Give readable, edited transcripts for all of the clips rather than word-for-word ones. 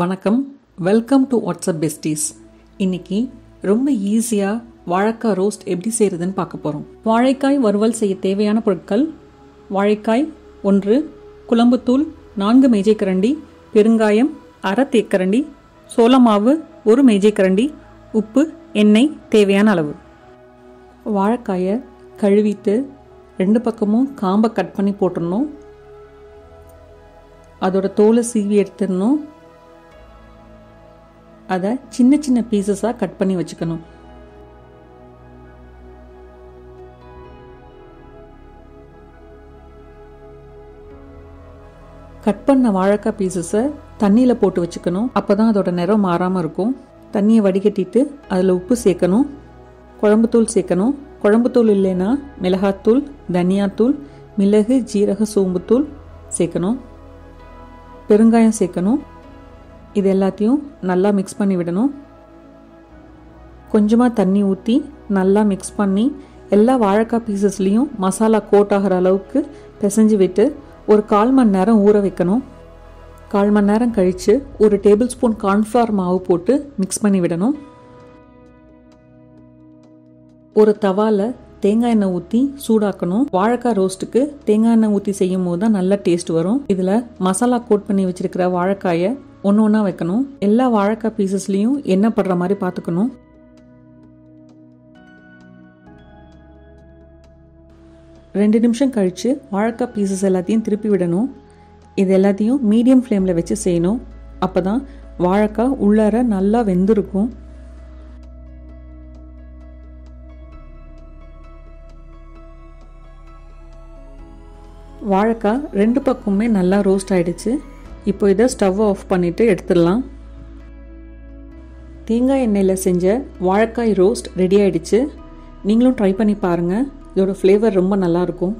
வணக்கம், welcome to WhatsApp besties. இன்னைக்கு ரொம்ப ஈஸியாக வாழைக்காய் ரோஸ்ட் எப்படி செய்கிறதுன்னு பார்க்க போகிறோம். வாழைக்காய் வறுவல் செய்ய தேவையான பொருட்கள்: வாழைக்காய் 1, குழம்புத்தூள் 4 மேஜைக்கரண்டி, பெருங்காயம் அரை தேக்கரண்டி, சோளமாவு 1 மேஜைக்கரண்டி, உப்பு, எண்ணெய் தேவையான அளவு. வாழைக்காயை கழுவிட்டு ரெண்டு பக்கமும் காம்பை கட் பண்ணி போட்டுடணும். அதோட தோலை சீவி எடுத்துடணும். அதை சின்ன சின்ன பீசஸாக கட் பண்ணி வச்சுக்கணும். கட் பண்ண வாழைக்காய் பீசஸை தண்ணியில் போட்டு வச்சுக்கணும். அப்போ தான் அதோட நிறம் மாறாமல் இருக்கும். தண்ணியை வடிகட்டிட்டு அதில் உப்பு சேர்க்கணும், குழம்புத்தூள் சேர்க்கணும். குழம்புத்தூள் இல்லைன்னா மிளகாத்தூள், தனியாத்தூள், மிளகு, ஜீரக, சோம்புத்தூள் சேர்க்கணும். பெருங்காயம் சேர்க்கணும். இது எல்லாத்தையும் நல்லா மிக்ஸ் பண்ணி விடணும். கொஞ்சமாக தண்ணி ஊற்றி நல்லா மிக்ஸ் பண்ணி எல்லா வாழைக்காய் பீசஸ்லேயும் மசாலா கோட் ஆகிற அளவுக்கு பிசைஞ்சு விட்டு ஒரு 1/4 மணி நேரம் ஊற வைக்கணும். 1/4 மணி நேரம் கழித்து 1 டேபிள் ஸ்பூன் கார்ன்ஃப்ளவர் மாவு போட்டு மிக்ஸ் பண்ணி விடணும். ஒரு தவாவில் தேங்காய் எண்ணெய் ஊற்றி சூடாக்கணும். வாழைக்காய் ரோஸ்ட்டுக்கு தேங்காய் எண்ணெய் ஊற்றி செய்யும் போது தான் நல்லா டேஸ்ட் வரும். இதில் மசாலா கோட் பண்ணி வச்சுருக்கிற வாழைக்காயை ஒன்று ஒன்றா வைக்கணும். எல்லா வாழைக்காய் பீசஸ்லேயும் எண்ணெய் படுற மாதிரி பார்த்துக்கணும். ரெண்டு நிமிஷம் கழித்து வாழைக்காய் பீசஸ் எல்லாத்தையும் திருப்பி விடணும். இது எல்லாத்தையும் மீடியம் ஃப்ளேமில் வச்சு செய்யணும். அப்போ தான் வாழைக்காய் உள்ளார நல்லா வெந்திருக்கும். வாழைக்காய் ரெண்டு பக்கமுமே நல்லா ரோஸ்ட் ஆகிடுச்சு. இப்போ இதை ஸ்டவ் ஆஃப் பண்ணிவிட்டு எடுத்துடலாம். தேங்காய் எண்ணெயில் செஞ்ச வாழைக்காய் ரோஸ்ட் ரெடி ஆகிடுச்சு. நீங்களும் ட்ரை பண்ணி பாருங்கள். இதோட ஃப்ளேவர் ரொம்ப நல்லாயிருக்கும்.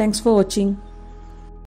தேங்க்ஸ் ஃபார் வாட்சிங்.